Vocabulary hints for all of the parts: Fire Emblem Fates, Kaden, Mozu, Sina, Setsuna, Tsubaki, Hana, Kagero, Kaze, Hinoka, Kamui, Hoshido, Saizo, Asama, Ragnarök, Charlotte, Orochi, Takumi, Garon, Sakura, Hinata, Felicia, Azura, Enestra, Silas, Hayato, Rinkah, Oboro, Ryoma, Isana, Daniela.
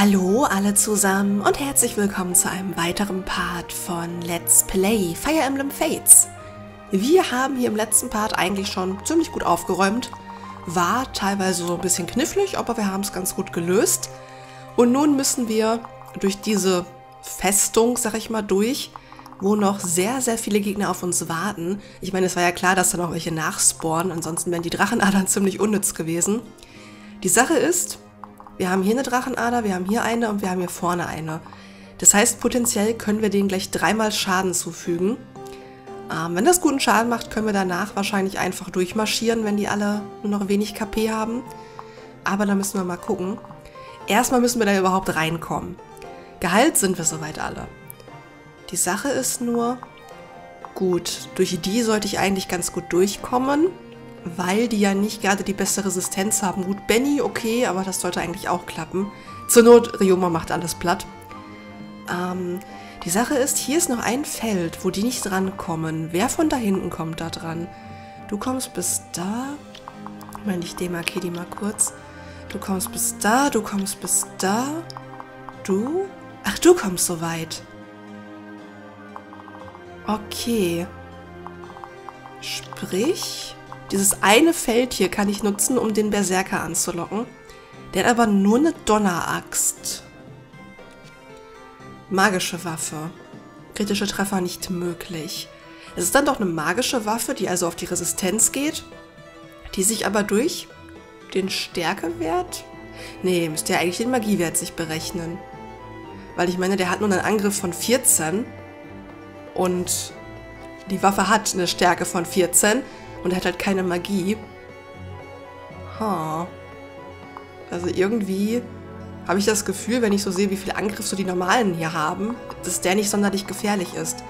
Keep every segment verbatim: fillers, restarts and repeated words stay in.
Hallo alle zusammen und herzlich willkommen zu einem weiteren Part von Let's Play Fire Emblem Fates. Wir haben hier im letzten Part eigentlich schon ziemlich gut aufgeräumt, war teilweise so ein bisschen knifflig, aber wir haben es ganz gut gelöst. Und nun müssen wir durch diese Festung, sag ich mal, durch, wo noch sehr, sehr viele Gegner auf uns warten. Ich meine, es war ja klar, dass da noch welche nachspawnen, ansonsten wären die Drachenadern ziemlich unnütz gewesen. Die Sache ist, wir haben hier eine Drachenader, wir haben hier eine und wir haben hier vorne eine. Das heißt, potenziell können wir denen gleich dreimal Schaden zufügen. Ähm, wenn das guten Schaden macht, können wir danach wahrscheinlich einfach durchmarschieren, wenn die alle nur noch wenig K P haben. Aber da müssen wir mal gucken. Erstmal müssen wir da überhaupt reinkommen. Geheilt sind wir soweit alle. Die Sache ist nur, gut, durch die sollte ich eigentlich ganz gut durchkommen. Weil die ja nicht gerade die beste Resistenz haben. Gut, Benny, okay, aber das sollte eigentlich auch klappen. Zur Not, Ryoma macht alles platt. Ähm, die Sache ist, hier ist noch ein Feld, wo die nicht drankommen. Wer von da hinten kommt da dran? Du kommst bis da. Moment, ich demarkiere die mal kurz. Du kommst bis da, du kommst bis da. Du? Ach, du kommst so weit. Okay. Sprich... Dieses eine Feld hier kann ich nutzen, um den Berserker anzulocken. Der hat aber nur eine Donneraxt. Magische Waffe. Kritische Treffer nicht möglich. Es ist dann doch eine magische Waffe, die also auf die Resistenz geht, die sich aber durch den Stärkewert... Nee, müsste ja eigentlich den Magiewert sich berechnen. Weil ich meine, der hat nur einen Angriff von vierzehn und die Waffe hat eine Stärke von vierzehn. Und er hat halt keine Magie. Huh. Also irgendwie habe ich das Gefühl, wenn ich so sehe, wie viel Angriff so die normalen hier haben, dass der nicht sonderlich gefährlich ist.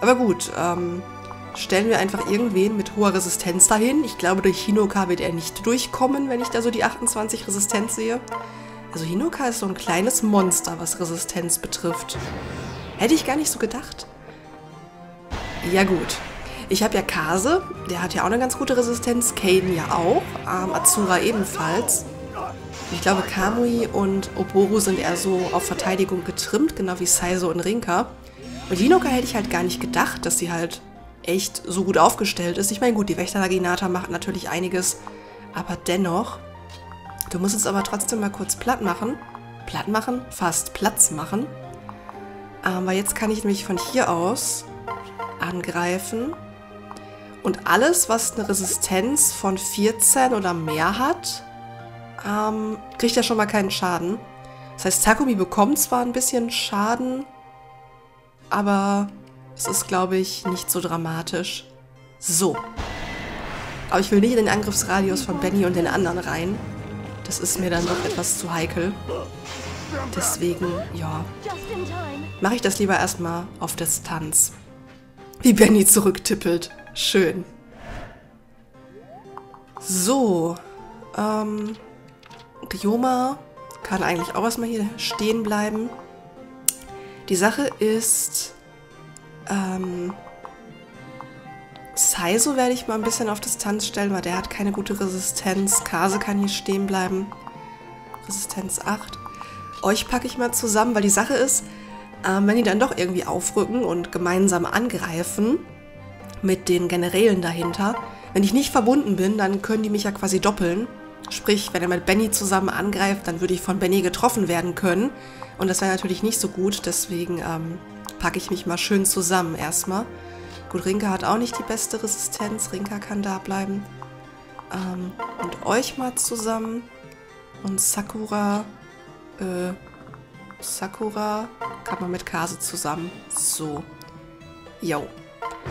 Aber gut, ähm, stellen wir einfach irgendwen mit hoher Resistenz dahin. Ich glaube, durch Hinoka wird er nicht durchkommen, wenn ich da so die achtundzwanzig Resistenz sehe. Also Hinoka ist so ein kleines Monster, was Resistenz betrifft. Hätte ich gar nicht so gedacht. Ja gut. Ich habe ja Kaze, der hat ja auch eine ganz gute Resistenz, Kaden ja auch, ähm, Azura ebenfalls. Ich glaube, Kamui und Oboro sind eher so auf Verteidigung getrimmt, genau wie Saizo und Rinkah. Und Hinoka hätte ich halt gar nicht gedacht, dass sie halt echt so gut aufgestellt ist. Ich meine, gut, die Wächterlage Hinata macht natürlich einiges, aber dennoch, du musst es aber trotzdem mal kurz platt machen. Platt machen? Fast Platz machen. Ähm, weil jetzt kann ich nämlich von hier aus angreifen. Und alles, was eine Resistenz von vierzehn oder mehr hat, ähm, kriegt ja schon mal keinen Schaden. Das heißt, Takumi bekommt zwar ein bisschen Schaden, aber es ist, glaube ich, nicht so dramatisch. So. Aber ich will nicht in den Angriffsradius von Benny und den anderen rein. Das ist mir dann doch etwas zu heikel. Deswegen, ja, mache ich das lieber erstmal auf Distanz. Wie Benny zurücktippelt. Schön. So. Ähm, Ryoma kann eigentlich auch erstmal hier stehen bleiben. Die Sache ist, ähm, Saizo werde ich mal ein bisschen auf Distanz stellen, weil der hat keine gute Resistenz. Kaze kann hier stehen bleiben. Resistenz acht. Euch packe ich mal zusammen, weil die Sache ist, ähm, wenn die dann doch irgendwie aufrücken und gemeinsam angreifen, mit den Generälen dahinter. Wenn ich nicht verbunden bin, dann können die mich ja quasi doppeln. Sprich, wenn er mit Benny zusammen angreift, dann würde ich von Benny getroffen werden können. Und das wäre natürlich nicht so gut, deswegen ähm, packe ich mich mal schön zusammen erstmal. Gut, Rinkah hat auch nicht die beste Resistenz. Rinkah kann da bleiben. Ähm, und euch mal zusammen. Und Sakura... Äh, Sakura kann man mit Kaze zusammen. So. Yo.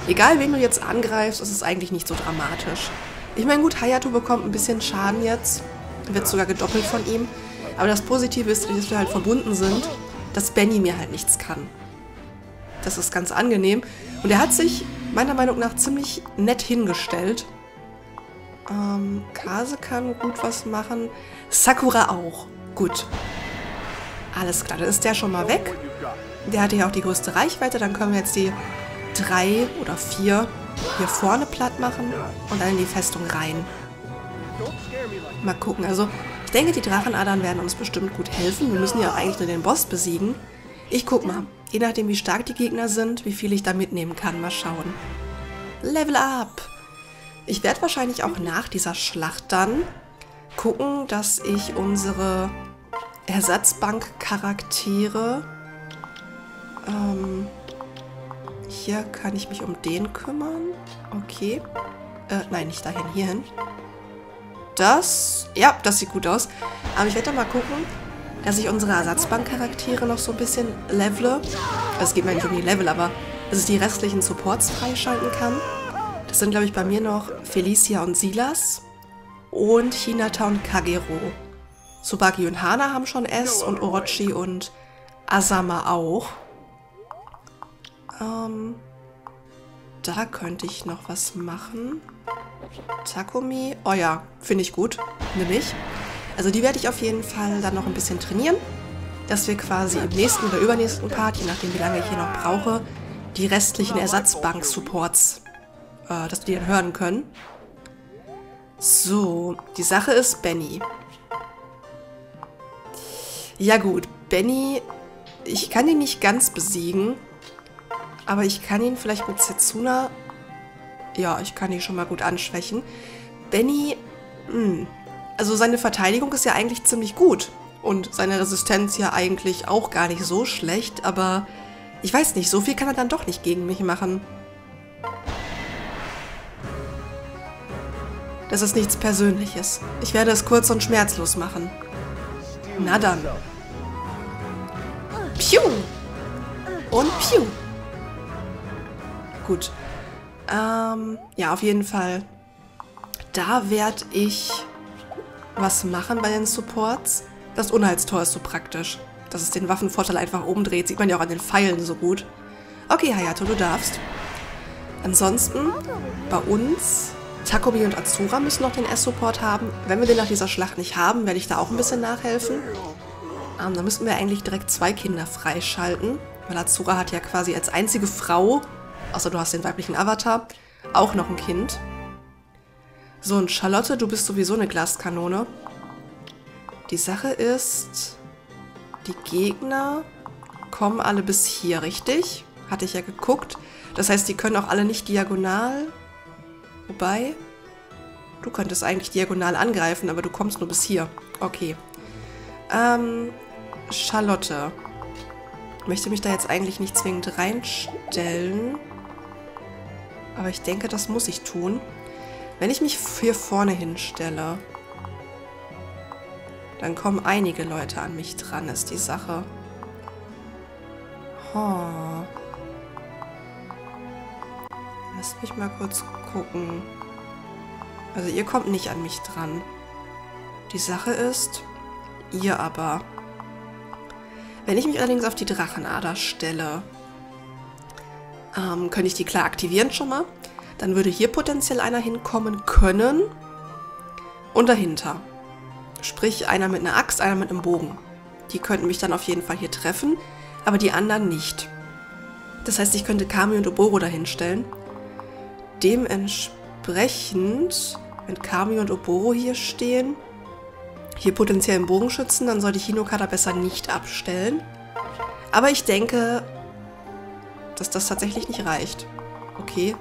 Egal, wen du jetzt angreifst, ist es eigentlich nicht so dramatisch. Ich meine, gut, Hayato bekommt ein bisschen Schaden jetzt. Wird sogar gedoppelt von ihm. Aber das Positive ist, dass wir halt verbunden sind, dass Benny mir halt nichts kann. Das ist ganz angenehm. Und er hat sich meiner Meinung nach ziemlich nett hingestellt. Ähm, Kaze kann gut was machen. Sakura auch. Gut. Alles klar, dann ist der schon mal weg. Der hatte ja auch die größte Reichweite. Dann können wir jetzt die... drei oder vier hier vorne platt machen und dann in die Festung rein. Mal gucken, also Ich denke, die Drachenadern werden uns bestimmt gut helfen. Wir müssen ja auch eigentlich nur den Boss besiegen. Ich guck mal. Je nachdem, wie stark die Gegner sind, wie viel ich da mitnehmen kann. Mal schauen. Level up! Ich werde wahrscheinlich auch nach dieser Schlacht dann gucken, dass ich unsere Ersatzbank-Charaktere... Ähm, hier kann ich mich um den kümmern. Okay. Äh, nein, nicht dahin, hierhin. Das, ja, das sieht gut aus. Aber ich werde dann mal gucken, dass ich unsere Ersatzbank-Charaktere noch so ein bisschen levele. Es geht mir nicht um die Level, aber dass ich die restlichen Supports freischalten kann. Das sind, glaube ich, bei mir noch Felicia und Silas und Hinata und Kagero. Tsubaki und Hana haben schon S und Orochi und Asama auch. Ähm, da könnte ich noch was machen. Takumi, oh ja, finde ich gut, nämlich. Also die werde ich auf jeden Fall dann noch ein bisschen trainieren, dass wir quasi im nächsten oder übernächsten Part, je nachdem wie lange ich hier noch brauche, die restlichen Ersatzbank-Supports, äh, dass wir die dann hören können. So, die Sache ist Benny. Ja gut, Benny, ich kann ihn nicht ganz besiegen, aber ich kann ihn vielleicht mit Setsuna... Ja, ich kann ihn schon mal gut anschwächen. Benny, mh, also seine Verteidigung ist ja eigentlich ziemlich gut. Und seine Resistenz ja eigentlich auch gar nicht so schlecht, aber ich weiß nicht, so viel kann er dann doch nicht gegen mich machen. Das ist nichts Persönliches. Ich werde es kurz und schmerzlos machen. Na dann. Piu! Und piu! Gut. Ähm, ja, auf jeden Fall. Da werde ich was machen bei den Supports. Das Unheilstor ist so praktisch, dass es den Waffenvorteil einfach umdreht. Sieht man ja auch an den Pfeilen so gut. Okay, Hayato, du darfst. Ansonsten, bei uns, Takumi und Azura müssen noch den S-Support haben. Wenn wir den nach dieser Schlacht nicht haben, werde ich da auch ein bisschen nachhelfen. Ähm, da müssten wir eigentlich direkt zwei Kinder freischalten. Weil Azura hat ja quasi als einzige Frau... Außer du hast den weiblichen Avatar, auch noch ein Kind. So, und Charlotte, du bist sowieso eine Glaskanone. Die Sache ist, die Gegner kommen alle bis hier, richtig? Hatte ich ja geguckt. Das heißt, die können auch alle nicht diagonal. Wobei, du könntest eigentlich diagonal angreifen, aber du kommst nur bis hier. Okay. Ähm, Charlotte. Ich möchte mich da jetzt eigentlich nicht zwingend reinstellen. Aber ich denke, das muss ich tun. Wenn ich mich hier vorne hinstelle, dann kommen einige Leute an mich dran, ist die Sache. Oh. Lasst mich mal kurz gucken. Also ihr kommt nicht an mich dran. Die Sache ist, ihr aber. Wenn ich mich allerdings auf die Drachenader stelle, Ähm, könnte ich die klar aktivieren schon mal. Dann würde hier potenziell einer hinkommen können. Und dahinter. Sprich, einer mit einer Axt, einer mit einem Bogen. Die könnten mich dann auf jeden Fall hier treffen, aber die anderen nicht. Das heißt, ich könnte Kamui und Oboro dahinstellen. Dementsprechend, wenn Kamui und Oboro hier stehen, hier potenziell einen Bogenschützen, dann sollte ich Hinoka da besser nicht abstellen. Aber ich denke, dass das tatsächlich nicht reicht. Okay.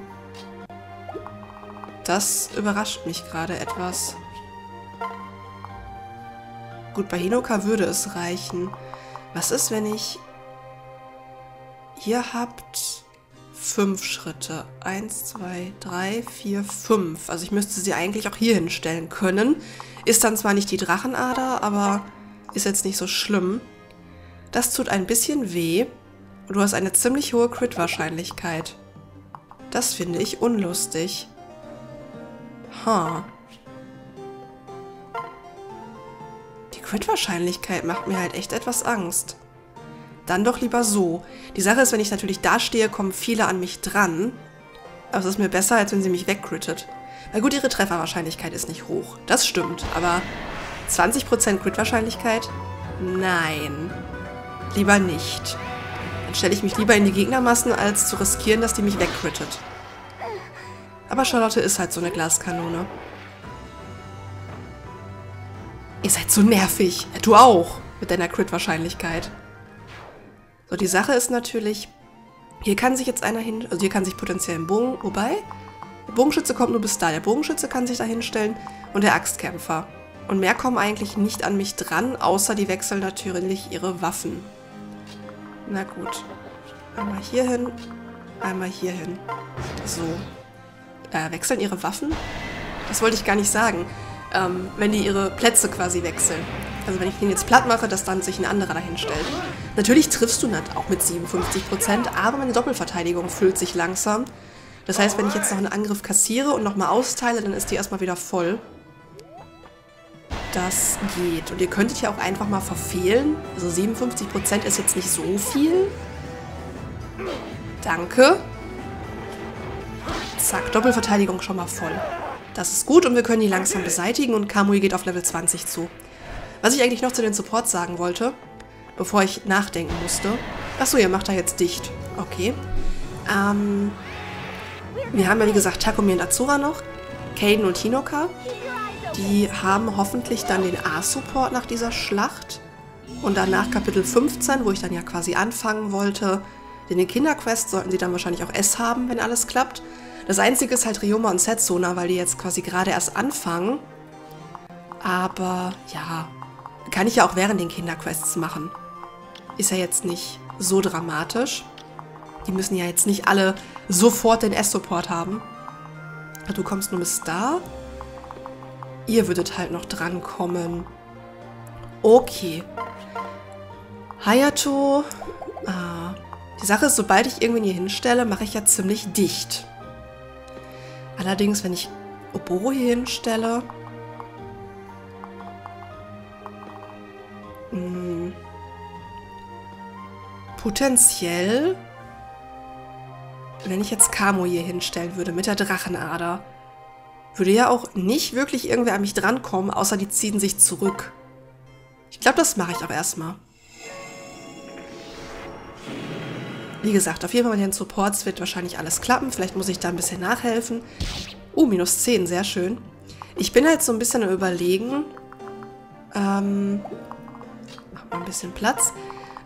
Das überrascht mich gerade etwas. Gut, bei Hinoka würde es reichen. Was ist, wenn ich... Ihr habt fünf Schritte. Eins, zwei, drei, vier, fünf. Also ich müsste sie eigentlich auch hier hinstellen können. Ist dann zwar nicht die Drachenader, aber ist jetzt nicht so schlimm. Das tut ein bisschen weh. Du hast eine ziemlich hohe Crit-Wahrscheinlichkeit. Das finde ich unlustig. Ha. Huh. Die Crit-Wahrscheinlichkeit macht mir halt echt etwas Angst. Dann doch lieber so. Die Sache ist, wenn ich natürlich da stehe, kommen viele an mich dran. Aber es ist mir besser, als wenn sie mich wegcrittet. Na gut, ihre Trefferwahrscheinlichkeit ist nicht hoch. Das stimmt, aber zwanzig Prozent Crit-Wahrscheinlichkeit? Nein. Lieber nicht. Dann stelle ich mich lieber in die Gegnermassen, als zu riskieren, dass die mich wegcrittet. Aber Charlotte ist halt so eine Glaskanone. Ihr seid so nervig. Du auch. Mit deiner Crit-Wahrscheinlichkeit. So, die Sache ist natürlich, hier kann sich jetzt einer hin... Also hier kann sich potenziell ein Bogen... Wobei, der Bogenschütze kommt nur bis da. Der Bogenschütze kann sich da hinstellen und der Axtkämpfer. Und mehr kommen eigentlich nicht an mich dran, außer die wechseln natürlich ihre Waffen. Na gut. Einmal hier hin, einmal hier hin. So. Äh, wechseln ihre Waffen? Das wollte ich gar nicht sagen. Ähm, wenn die ihre Plätze quasi wechseln. Also wenn ich den jetzt platt mache, dass dann sich ein anderer dahinstellt. Natürlich triffst du nicht auch mit siebenundfünfzig Prozent, aber meine Doppelverteidigung füllt sich langsam. Das heißt, wenn ich jetzt noch einen Angriff kassiere und nochmal austeile, dann ist die erstmal wieder voll. Das geht. Und ihr könntet ja auch einfach mal verfehlen. Also siebenundfünfzig Prozent ist jetzt nicht so viel. Danke. Zack, Doppelverteidigung schon mal voll. Das ist gut und wir können die langsam beseitigen und Kamui geht auf Level zwanzig zu. Was ich eigentlich noch zu den Supports sagen wollte, bevor ich nachdenken musste. Achso, ihr macht da jetzt dicht. Okay. Ähm, wir haben ja wie gesagt Takumi und Azura noch, Kaden und Hinoka. Die haben hoffentlich dann den A-Support nach dieser Schlacht. Und danach Kapitel fünfzehn, wo ich dann ja quasi anfangen wollte. Denn den Kinderquest sollten sie dann wahrscheinlich auch S haben, wenn alles klappt. Das Einzige ist halt Ryoma und Setsuna, weil die jetzt quasi gerade erst anfangen. Aber ja, kann ich ja auch während den Kinderquests machen. Ist ja jetzt nicht so dramatisch. Die müssen ja jetzt nicht alle sofort den S-Support haben. Du kommst nur bis da. Ihr würdet halt noch drankommen. Okay. Hayato. Ah, die Sache ist, sobald ich irgendwen hier hinstelle, mache ich ja ziemlich dicht. Allerdings, wenn ich Oboro hier hinstelle... Mh, potenziell... Wenn ich jetzt Kamui hier hinstellen würde mit der Drachenader... Würde ja auch nicht wirklich irgendwer an mich drankommen, außer die ziehen sich zurück. Ich glaube, das mache ich auch erstmal. Wie gesagt, auf jeden Fall mit den Supports wird wahrscheinlich alles klappen. Vielleicht muss ich da ein bisschen nachhelfen. Oh, uh, minus zehn, sehr schön. Ich bin halt so ein bisschen im Überlegen. Ähm, hab mal ein bisschen Platz.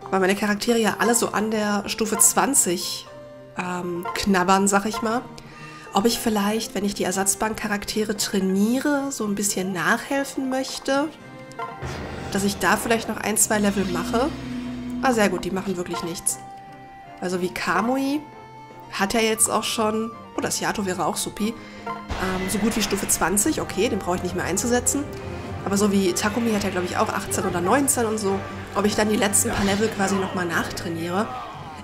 Weil meine Charaktere ja alle so an der Stufe zwanzig ähm, knabbern, sag ich mal. Ob ich vielleicht, wenn ich die Ersatzbank-Charaktere trainiere, so ein bisschen nachhelfen möchte. Dass ich da vielleicht noch ein, zwei Level mache. Ah, sehr gut, die machen wirklich nichts. Also wie Kamui hat er jetzt auch schon... Oh, das Yato wäre auch supi. Ähm, so gut wie Stufe zwanzig, okay, den brauche ich nicht mehr einzusetzen. Aber so wie Takumi hat er, glaube ich, auch achtzehn oder neunzehn und so. Ob ich dann die letzten paar Level quasi nochmal nachtrainiere.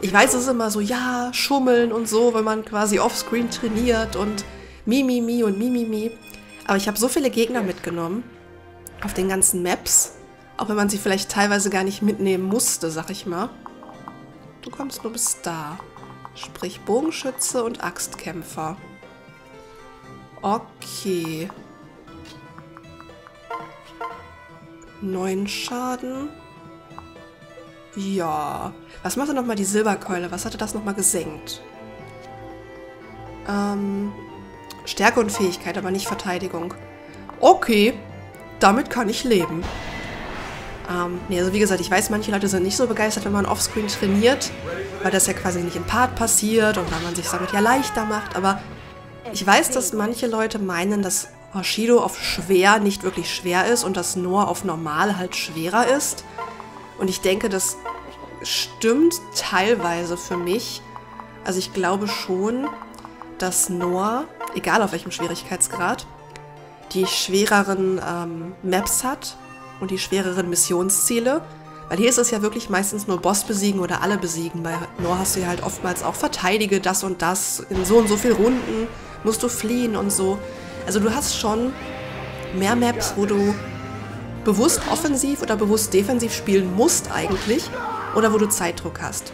Ich weiß, es ist immer so, ja, schummeln und so, wenn man quasi offscreen trainiert und mi, mi, mi und mi, mi, mi. Aber ich habe so viele Gegner mitgenommen auf den ganzen Maps, auch wenn man sie vielleicht teilweise gar nicht mitnehmen musste, sag ich mal. Du kommst nur bis da. Sprich Bogenschütze und Axtkämpfer. Okay. Neun Schaden. Ja. Was macht denn nochmal die Silberkeule? Was hatte das nochmal gesenkt? Ähm, Stärke und Fähigkeit, aber nicht Verteidigung. Okay, damit kann ich leben. Ähm, nee, also wie gesagt, ich weiß, manche Leute sind nicht so begeistert, wenn man offscreen trainiert, weil das ja quasi nicht im Part passiert und weil man sich damit ja leichter macht, aber ich weiß, dass manche Leute meinen, dass Hoshido auf schwer nicht wirklich schwer ist und dass Noah auf normal halt schwerer ist. Und ich denke, das stimmt teilweise für mich. Also ich glaube schon, dass Noah, egal auf welchem Schwierigkeitsgrad, die schwereren ähm, Maps hat und die schwereren Missionsziele. Weil hier ist es ja wirklich meistens nur Boss besiegen oder alle besiegen. Bei Noah hast du ja halt oftmals auch verteidige das und das, in so und so viel Runden musst du fliehen und so. Also du hast schon mehr Maps, wo du... bewusst offensiv oder bewusst defensiv spielen musst eigentlich oder wo du Zeitdruck hast.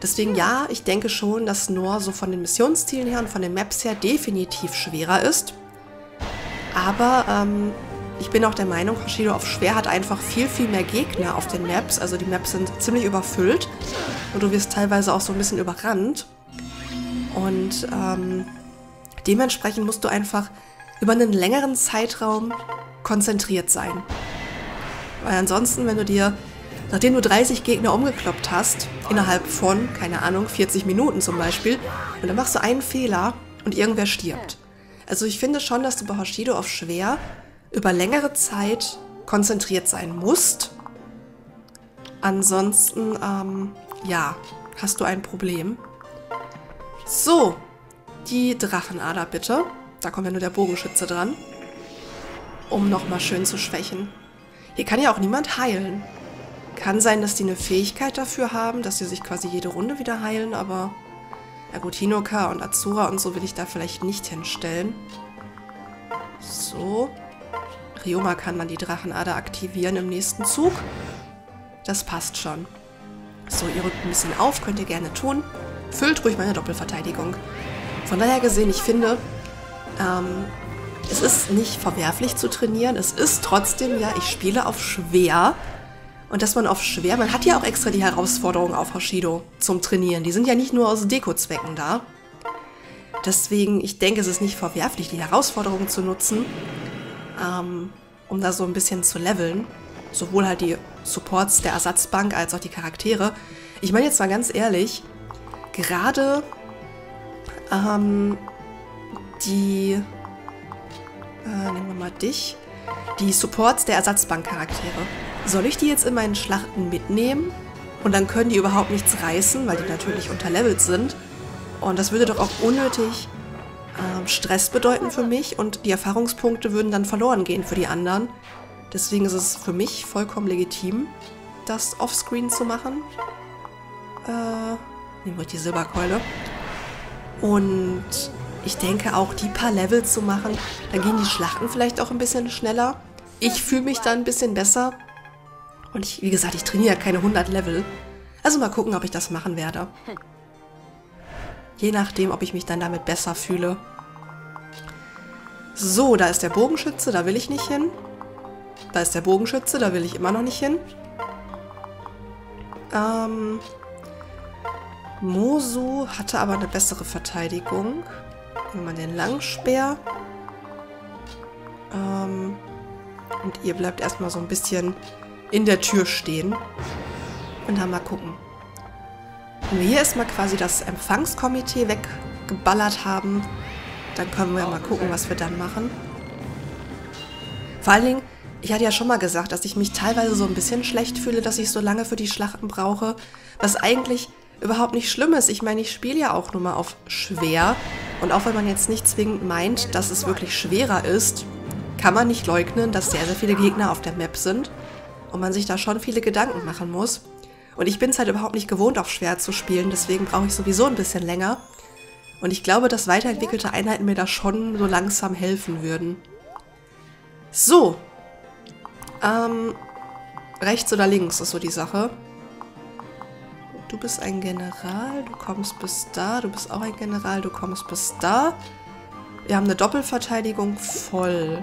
Deswegen ja, ich denke schon, dass Noah so von den Missionszielen her und von den Maps her definitiv schwerer ist. Aber ähm, ich bin auch der Meinung, Hoshido auf schwer hat einfach viel, viel mehr Gegner auf den Maps. Also die Maps sind ziemlich überfüllt und du wirst teilweise auch so ein bisschen überrannt. Und ähm, dementsprechend musst du einfach über einen längeren Zeitraum konzentriert sein. Weil ansonsten, wenn du dir, nachdem du dreißig Gegner umgekloppt hast, innerhalb von, keine Ahnung, vierzig Minuten zum Beispiel, und dann machst du einen Fehler und irgendwer stirbt. Also ich finde schon, dass du bei Hoshido auf schwer über längere Zeit konzentriert sein musst. Ansonsten, ähm, ja, hast du ein Problem. So, die Drachenader bitte. Da kommt ja nur der Bogenschütze dran. Um nochmal schön zu schwächen. Hier kann ja auch niemand heilen. Kann sein, dass die eine Fähigkeit dafür haben, dass sie sich quasi jede Runde wieder heilen, aber... Na gut, Hinoka und Azura und so will ich da vielleicht nicht hinstellen. So. Ryoma kann man die Drachenader aktivieren im nächsten Zug. Das passt schon. So, ihr rückt ein bisschen auf, könnt ihr gerne tun. Füllt ruhig meine Doppelverteidigung. Von daher gesehen, ich finde... Ähm, es ist nicht verwerflich zu trainieren. Es ist trotzdem, ja, ich spiele auf schwer. Und dass man auf schwer... Man hat ja auch extra die Herausforderung auf Hoshido zum Trainieren. Die sind ja nicht nur aus Dekozwecken da. Deswegen, ich denke, es ist nicht verwerflich, die Herausforderung zu nutzen, ähm, um da so ein bisschen zu leveln. Sowohl halt die Supports der Ersatzbank als auch die Charaktere. Ich meine jetzt mal ganz ehrlich, gerade ähm, die... Äh, nehmen wir mal dich. Die Supports der Ersatzbank-Charaktere. Soll ich die jetzt in meinen Schlachten mitnehmen? Und dann können die überhaupt nichts reißen, weil die natürlich unterlevelt sind. Und das würde doch auch unnötig ähm, Stress bedeuten für mich. Und die Erfahrungspunkte würden dann verloren gehen für die anderen. Deswegen ist es für mich vollkommen legitim, das offscreen zu machen. Äh, nehmen wir die Silberkeule. Und... ich denke auch, die paar Level zu machen, dann gehen die Schlachten vielleicht auch ein bisschen schneller. Ich fühle mich da ein bisschen besser. Und ich, wie gesagt, ich trainiere keine hundert Level. Also mal gucken, ob ich das machen werde. Je nachdem, ob ich mich dann damit besser fühle. So, da ist der Bogenschütze, da will ich nicht hin. Da ist der Bogenschütze, da will ich immer noch nicht hin. Ähm, Mozu hatte aber eine bessere Verteidigung. Nehmen wir den Langspeer. Ähm, und ihr bleibt erstmal so ein bisschen in der Tür stehen. Und dann mal gucken. Wenn wir hier erstmal quasi das Empfangskomitee weggeballert haben, dann können wir mal gucken, was wir dann machen. Vor allen Dingen, ich hatte ja schon mal gesagt, dass ich mich teilweise so ein bisschen schlecht fühle, dass ich so lange für die Schlachten brauche, was eigentlich überhaupt nicht schlimm ist. Ich meine, ich spiele ja auch nur mal auf schwer. Und auch wenn man jetzt nicht zwingend meint, dass es wirklich schwerer ist, kann man nicht leugnen, dass sehr, sehr viele Gegner auf der Map sind und man sich da schon viele Gedanken machen muss. Und ich bin es halt überhaupt nicht gewohnt, auf schwer zu spielen, deswegen brauche ich sowieso ein bisschen länger. Und ich glaube, dass weiterentwickelte Einheiten mir da schon so langsam helfen würden. So. Ähm, rechts oder links ist so die Sache. Du bist ein General, du kommst bis da. Du bist auch ein General, du kommst bis da. Wir haben eine Doppelverteidigung voll.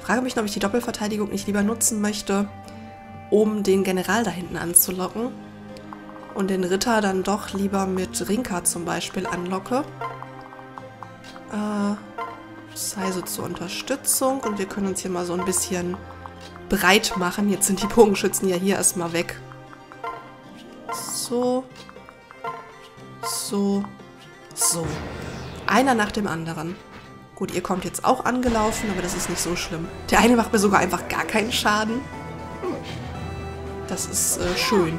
Ich frage mich, ob ich die Doppelverteidigung nicht lieber nutzen möchte, um den General da hinten anzulocken. Und den Ritter dann doch lieber mit Rinkah zum Beispiel anlocke. Äh, Saizo zur Unterstützung. Und wir können uns hier mal so ein bisschen breit machen. Jetzt sind die Bogenschützen ja hier erstmal weg. So, so, so. Einer nach dem anderen. Gut, ihr kommt jetzt auch angelaufen, aber das ist nicht so schlimm. Der eine macht mir sogar einfach gar keinen Schaden. Das ist äh, schön.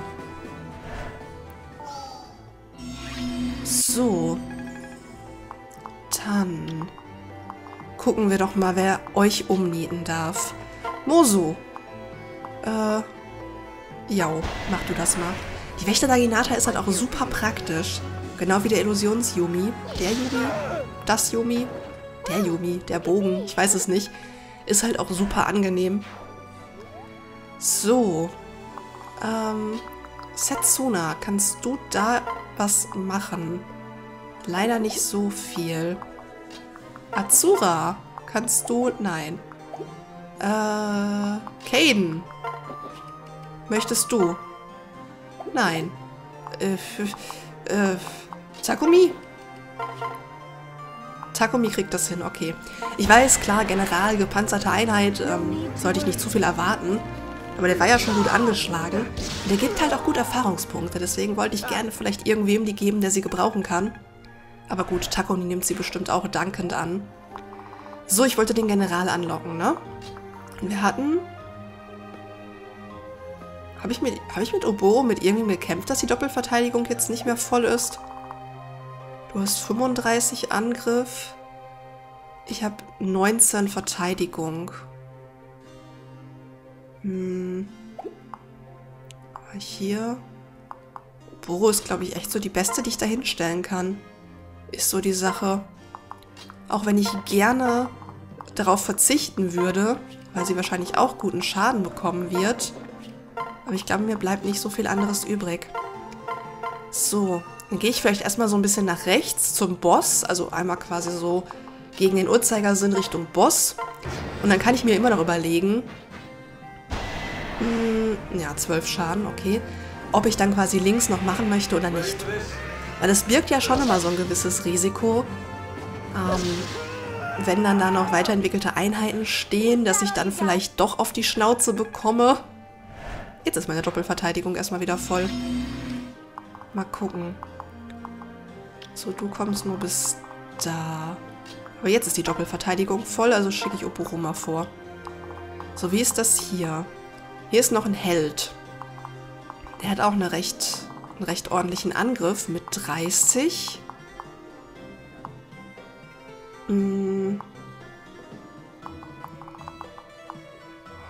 So. Dann gucken wir doch mal, wer euch umnieten darf. Mozu. Äh, jau, mach du das mal. Die Wächter der Hinata ist halt auch super praktisch. Genau wie der Illusions-Yumi. Der Yumi, das Yumi, der Yumi, der Bogen, ich weiß es nicht. Ist halt auch super angenehm. So. Ähm, Setsuna, kannst du da was machen? Leider nicht so viel. Azura, kannst du... Nein. Äh, Kaden. Möchtest du... Nein. Äh, äh, Takumi? Takumi kriegt das hin, okay. Ich weiß, klar, General, gepanzerte Einheit, ähm, sollte ich nicht zu viel erwarten. Aber der war ja schon gut angeschlagen. Und der gibt halt auch gut Erfahrungspunkte. Deswegen wollte ich gerne vielleicht irgendwem die geben, der sie gebrauchen kann. Aber gut, Takumi nimmt sie bestimmt auch dankend an. So, ich wollte den General anlocken, ne? Und wir hatten... Habe ich, hab ich mit Oboro mit irgendjemandem gekämpft, dass die Doppelverteidigung jetzt nicht mehr voll ist? Du hast fünfunddreißig Angriff. Ich habe neunzehn Verteidigung. Hm. Hier. Oboro ist, glaube ich, echt so die beste, die ich da hinstellen kann. Ist so die Sache. Auch wenn ich gerne darauf verzichten würde, weil sie wahrscheinlich auch guten Schaden bekommen wird. Aber ich glaube, mir bleibt nicht so viel anderes übrig. So, dann gehe ich vielleicht erstmal so ein bisschen nach rechts zum Boss. Also einmal quasi so gegen den Uhrzeigersinn Richtung Boss. Und dann kann ich mir immer noch überlegen, mh, ja, zwölf Schaden, okay, ob ich dann quasi links noch machen möchte oder nicht. Weil das birgt ja schon immer so ein gewisses Risiko, ähm, wenn dann da noch weiterentwickelte Einheiten stehen, dass ich dann vielleicht doch auf die Schnauze bekomme. Jetzt ist meine Doppelverteidigung erstmal wieder voll. Mal gucken. So, du kommst nur bis da. Aber jetzt ist die Doppelverteidigung voll, also schicke ich Oboro mal vor. So, wie ist das hier? Hier ist noch ein Held. Der hat auch eine recht, einen recht ordentlichen Angriff mit dreißig. Hm.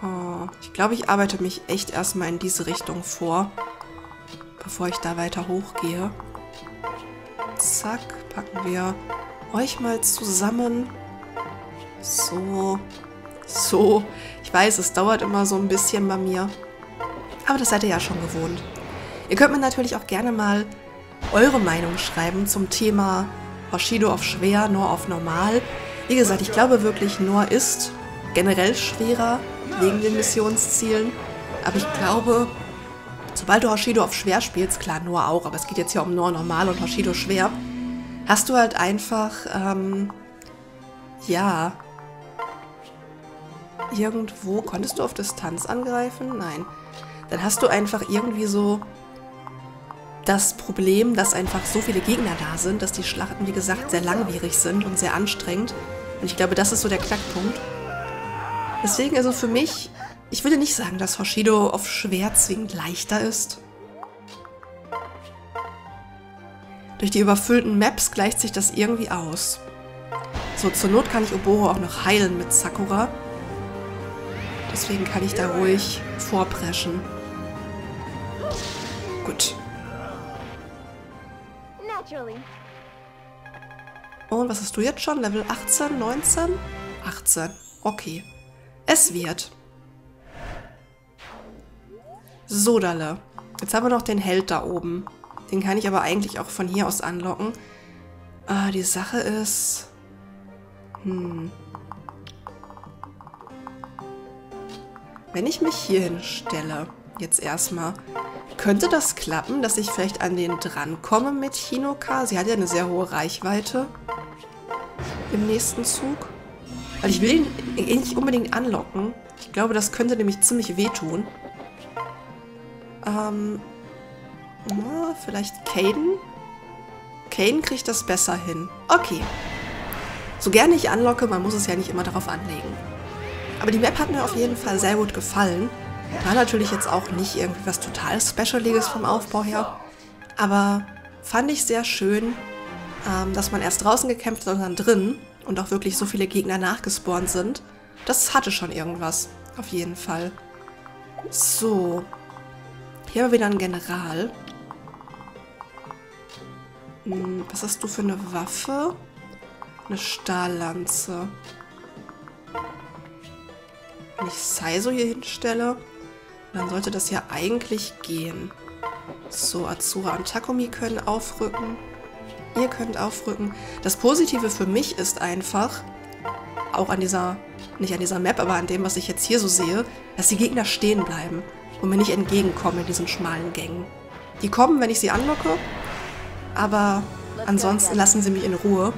Oh, ich glaube, ich arbeite mich echt erstmal in diese Richtung vor, bevor ich da weiter hochgehe. Zack, packen wir euch mal zusammen. So. So. Ich weiß, es dauert immer so ein bisschen bei mir. Aber das seid ihr ja schon gewohnt. Ihr könnt mir natürlich auch gerne mal eure Meinung schreiben zum Thema Hoshido auf schwer, Nor auf normal. Wie gesagt, ich glaube wirklich, Nor ist generell schwerer wegen den Missionszielen. Aber ich glaube, sobald du Hoshido auf schwer spielst, klar, Nor auch, aber es geht jetzt hier um Nor normal und Hoshido schwer, hast du halt einfach, ähm, ja, irgendwo, konntest du auf Distanz angreifen? Nein. Dann hast du einfach irgendwie so das Problem, dass einfach so viele Gegner da sind, dass die Schlachten, wie gesagt, sehr langwierig sind und sehr anstrengend. Und ich glaube, das ist so der Knackpunkt. Deswegen, also für mich, ich würde nicht sagen, dass Hoshido auf schwer zwingend leichter ist. Durch die überfüllten Maps gleicht sich das irgendwie aus. So, zur Not kann ich Oboro auch noch heilen mit Sakura. Deswegen kann ich da ruhig vorpreschen. Gut. Und was hast du jetzt schon? Level achtzehn, neunzehn? achtzehn. Okay. Es wird. So, Dalle. Jetzt haben wir noch den Held da oben. Den kann ich aber eigentlich auch von hier aus anlocken. Ah, die Sache ist... Hm. Wenn ich mich hier hinstelle, jetzt erstmal, könnte das klappen, dass ich vielleicht an den drankomme mit Hinoka? Sie hat ja eine sehr hohe Reichweite im nächsten Zug. Weil ich will ihn nicht unbedingt anlocken. Ich glaube, das könnte nämlich ziemlich wehtun. Ähm... Na, vielleicht Kaden? Kaden kriegt das besser hin. Okay. So gerne ich anlocke, man muss es ja nicht immer darauf anlegen. Aber die Map hat mir auf jeden Fall sehr gut gefallen. War natürlich jetzt auch nicht irgendwie was total Specialiges vom Aufbau her. Aber fand ich sehr schön, ähm, dass man erst draußen gekämpft hat und dann drin. Und auch wirklich so viele Gegner nachgespawnt sind. Das hatte schon irgendwas. Auf jeden Fall. So. Hier haben wir wieder einen General. Was hast du für eine Waffe? Eine Stahllanze. Wenn ich Saizo hier hinstelle, dann sollte das ja eigentlich gehen. So, Azura und Takumi können aufrücken. Ihr könnt aufrücken. Das Positive für mich ist einfach, auch an dieser, nicht an dieser Map, aber an dem, was ich jetzt hier so sehe, dass die Gegner stehen bleiben und mir nicht entgegenkommen in diesen schmalen Gängen. Die kommen, wenn ich sie anlocke, aber ansonsten lassen sie mich in Ruhe.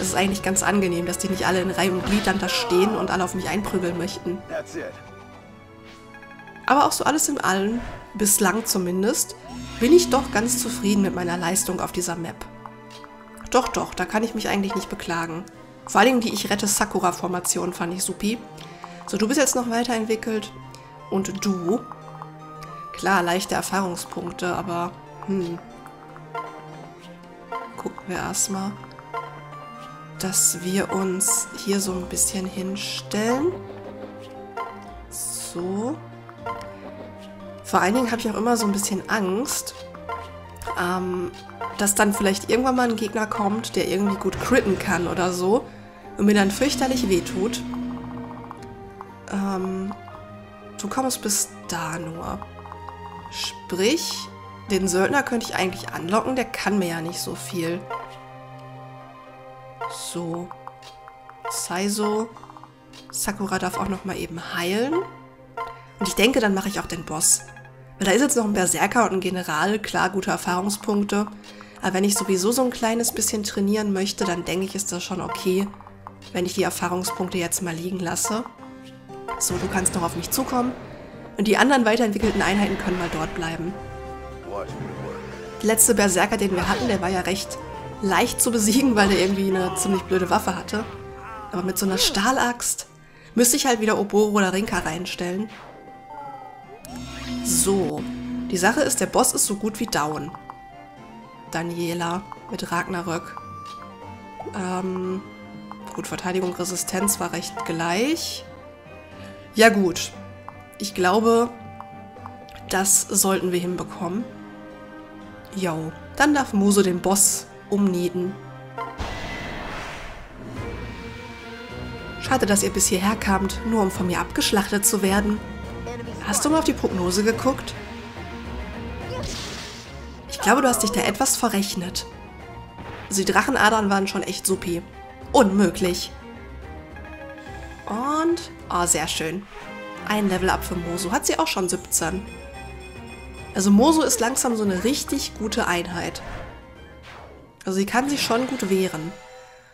Es ist eigentlich ganz angenehm, dass die nicht alle in Reihe und Glied dann da stehen und alle auf mich einprügeln möchten. Aber auch so alles in allem, bislang zumindest, bin ich doch ganz zufrieden mit meiner Leistung auf dieser Map. Doch, doch, da kann ich mich eigentlich nicht beklagen. Vor allem die Ich-rette-Sakura-Formation fand ich supi. So, du bist jetzt noch weiterentwickelt. Und du? Klar, leichte Erfahrungspunkte, aber... Hm. Gucken wir erstmal, dass wir uns hier so ein bisschen hinstellen. So. Vor allen Dingen habe ich auch immer so ein bisschen Angst, ähm, dass dann vielleicht irgendwann mal ein Gegner kommt, der irgendwie gut critten kann oder so und mir dann fürchterlich wehtut. Ähm, du kommst bis da nur. Sprich, den Söldner könnte ich eigentlich anlocken, der kann mir ja nicht so viel. So. Saizo. Sakura darf auch nochmal eben heilen. Und ich denke, dann mache ich auch den Boss. Weil da ist jetzt noch ein Berserker und ein General, klar, gute Erfahrungspunkte. Aber wenn ich sowieso so ein kleines bisschen trainieren möchte, dann denke ich, ist das schon okay, wenn ich die Erfahrungspunkte jetzt mal liegen lasse. So, du kannst noch auf mich zukommen. Und die anderen weiterentwickelten Einheiten können mal dort bleiben. Der letzte Berserker, den wir hatten, der war ja recht leicht zu besiegen, weil er irgendwie eine ziemlich blöde Waffe hatte. Aber mit so einer Stahlaxt müsste ich halt wieder Oboro oder Rinkah reinstellen. So, die Sache ist, der Boss ist so gut wie down. Daniela mit Ragnarök. Ähm, gut, Verteidigung, Resistenz war recht gleich. Ja gut, ich glaube, das sollten wir hinbekommen. Jo, dann darf Mozu den Boss umnieten. Schade, dass ihr bis hierher kamt, nur um von mir abgeschlachtet zu werden. Hast du mal auf die Prognose geguckt? Ich glaube, du hast dich da etwas verrechnet. Also die Drachenadern waren schon echt supi. Unmöglich. Und... Oh, sehr schön. Ein Level-Up für Mozu. Hat sie auch schon siebzehn. Also Mozu ist langsam so eine richtig gute Einheit. Also sie kann sich schon gut wehren.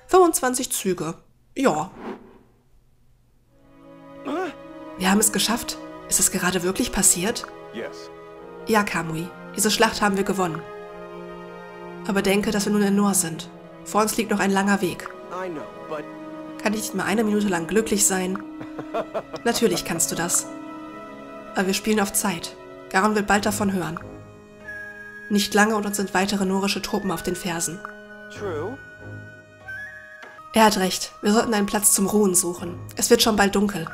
fünfundzwanzig Züge. Ja. Wir haben es geschafft. Ist es gerade wirklich passiert? Yes. Ja, Kamui. Diese Schlacht haben wir gewonnen. Aber denke, dass wir nun in Noor sind. Vor uns liegt noch ein langer Weg. I know, but... Kann ich nicht mal eine Minute lang glücklich sein? Natürlich kannst du das. Aber wir spielen auf Zeit. Garon wird bald davon hören. Nicht lange und uns sind weitere norische Truppen auf den Fersen. True. Er hat recht. Wir sollten einen Platz zum Ruhen suchen. Es wird schon bald dunkel.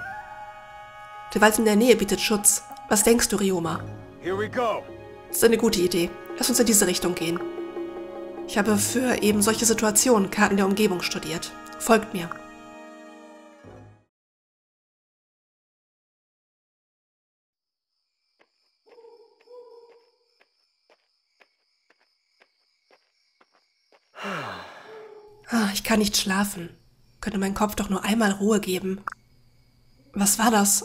Der Wald in der Nähe bietet Schutz. Was denkst du, Ryoma? Here we go. Das ist eine gute Idee. Lass uns in diese Richtung gehen. Ich habe für eben solche Situationen Karten der Umgebung studiert. Folgt mir. Ich kann nicht schlafen. Könnte mein Kopf doch nur einmal Ruhe geben. Was war das?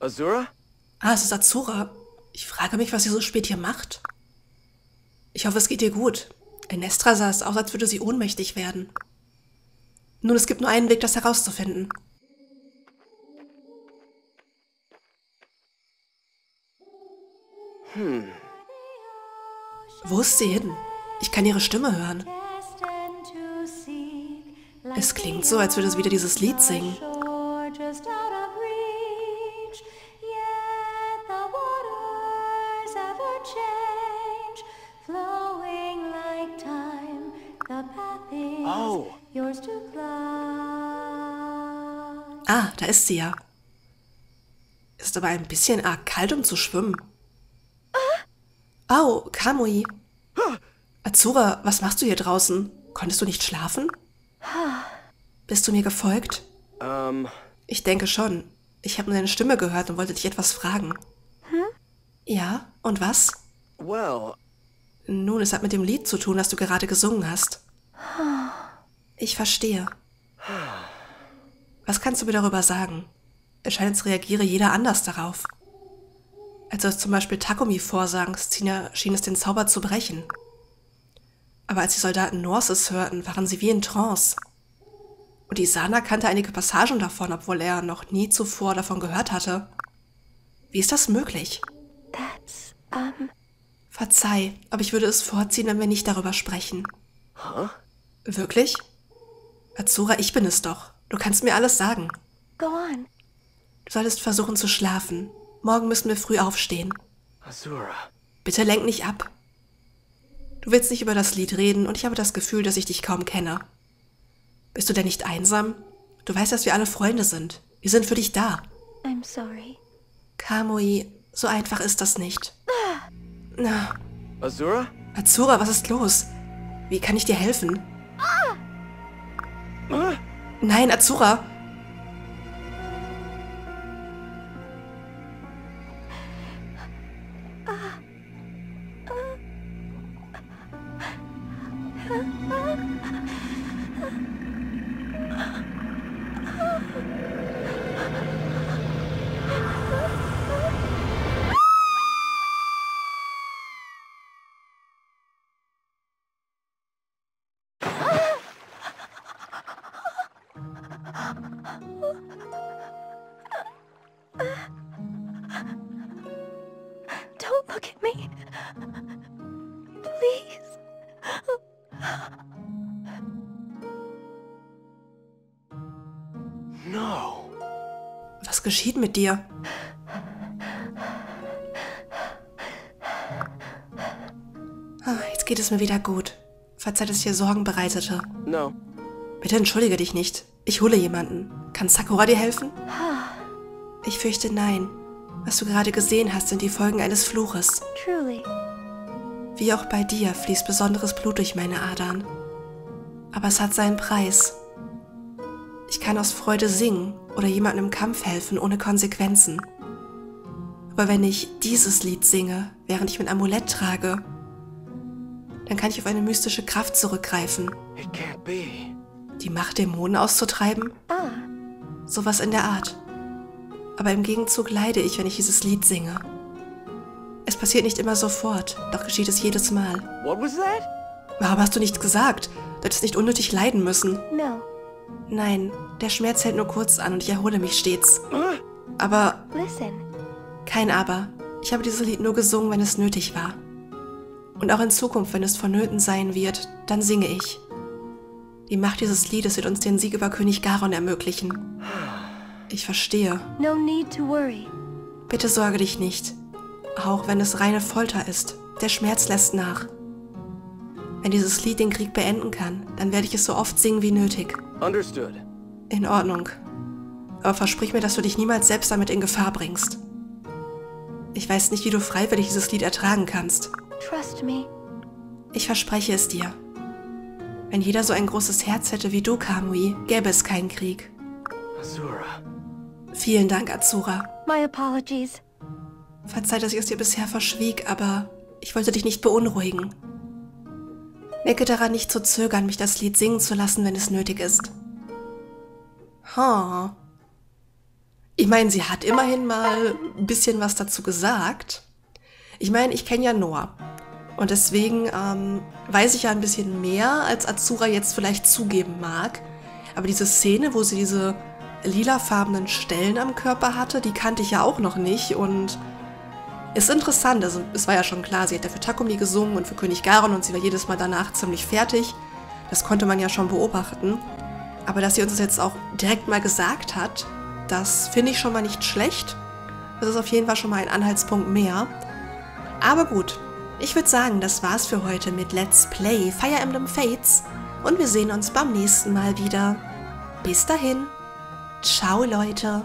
Azura? Ah, es ist Azura. Ich frage mich, was sie so spät hier macht. Ich hoffe, es geht ihr gut. Enestra sah es aus, als würde sie ohnmächtig werden. Nun, es gibt nur einen Weg, das herauszufinden. Hm. Wo ist sie hin? Ich kann ihre Stimme hören. Es klingt so, als würde sie wieder dieses Lied singen. Oh. Ah, da ist sie ja. Ist aber ein bisschen arg kalt, um zu schwimmen. Au, oh, Kamui. Azura, was machst du hier draußen? Konntest du nicht schlafen? Bist du mir gefolgt? Um. Ich denke schon. Ich habe nur deine Stimme gehört und wollte dich etwas fragen. Hm? Ja, und was? Well. Nun, es hat mit dem Lied zu tun, das du gerade gesungen hast. Ich verstehe. Was kannst du mir darüber sagen? Es scheint, als reagiere jeder anders darauf. Als du es zum Beispiel Takumi vorsangst, Sina schien es den Zauber zu brechen. Aber als die Soldaten Norses hörten, waren sie wie in Trance. Und Isana kannte einige Passagen davon, obwohl er noch nie zuvor davon gehört hatte. Wie ist das möglich? That's, um... Verzeih, aber ich würde es vorziehen, wenn wir nicht darüber sprechen. Huh? Wirklich? Azura, ich bin es doch. Du kannst mir alles sagen. Go on. Du solltest versuchen zu schlafen. Morgen müssen wir früh aufstehen. Azura. Bitte lenk nicht ab. Du willst nicht über das Lied reden und ich habe das Gefühl, dass ich dich kaum kenne. Bist du denn nicht einsam? Du weißt, dass wir alle Freunde sind. Wir sind für dich da. I'm sorry. Kamui, so einfach ist das nicht. Ah. Na. Azura? Azura, was ist los? Wie kann ich dir helfen? Ah. Ah. Nein, Azura! Was geschieht mit dir? Ah, jetzt geht es mir wieder gut. Verzeih, dass ich dir Sorgen bereitete. No. Bitte entschuldige dich nicht. Ich hole jemanden. Kann Sakura dir helfen? Ich fürchte, nein. Was du gerade gesehen hast, sind die Folgen eines Fluches. Truly. Wie auch bei dir fließt besonderes Blut durch meine Adern. Aber es hat seinen Preis. Ich kann aus Freude singen oder jemandem im Kampf helfen, ohne Konsequenzen. Aber wenn ich dieses Lied singe, während ich mein Amulett trage, dann kann ich auf eine mystische Kraft zurückgreifen. It can't be. Die Macht, Dämonen auszutreiben? Ah. Sowas in der Art. Aber im Gegenzug leide ich, wenn ich dieses Lied singe. Es passiert nicht immer sofort, doch geschieht es jedes Mal. What was that? Warum hast du nichts gesagt? Du hättest nicht unnötig leiden müssen. No. Nein, der Schmerz hält nur kurz an und ich erhole mich stets. Aber... Listen. Kein Aber. Ich habe dieses Lied nur gesungen, wenn es nötig war. Und auch in Zukunft, wenn es vonnöten sein wird, dann singe ich. Die Macht dieses Liedes wird uns den Sieg über König Garon ermöglichen. Ich verstehe. No need to worry. Bitte sorge dich nicht. Auch wenn es reine Folter ist. Der Schmerz lässt nach. Wenn dieses Lied den Krieg beenden kann, dann werde ich es so oft singen wie nötig. Understood. In Ordnung. Aber versprich mir, dass du dich niemals selbst damit in Gefahr bringst. Ich weiß nicht, wie du freiwillig dieses Lied ertragen kannst. Trust me. Ich verspreche es dir. Wenn jeder so ein großes Herz hätte wie du, Kamui, gäbe es keinen Krieg. Azura. Vielen Dank, Azura. My apologies. Verzeih, dass ich es dir bisher verschwieg, aber ich wollte dich nicht beunruhigen. Denke daran, nicht zu zögern, mich das Lied singen zu lassen, wenn es nötig ist. Ha. Huh. Ich meine, sie hat immerhin mal ein bisschen was dazu gesagt. Ich meine, ich kenne ja Noah. Und deswegen ähm, weiß ich ja ein bisschen mehr, als Azura jetzt vielleicht zugeben mag. Aber diese Szene, wo sie diese lilafarbenen Stellen am Körper hatte, die kannte ich ja auch noch nicht und... Ist interessant, also es war ja schon klar, sie hat ja für Takumi gesungen und für König Garon und sie war jedes Mal danach ziemlich fertig. Das konnte man ja schon beobachten. Aber dass sie uns das jetzt auch direkt mal gesagt hat, das finde ich schon mal nicht schlecht. Das ist auf jeden Fall schon mal ein Anhaltspunkt mehr. Aber gut, ich würde sagen, das war's für heute mit Let's Play Fire Emblem Fates und wir sehen uns beim nächsten Mal wieder. Bis dahin, ciao Leute!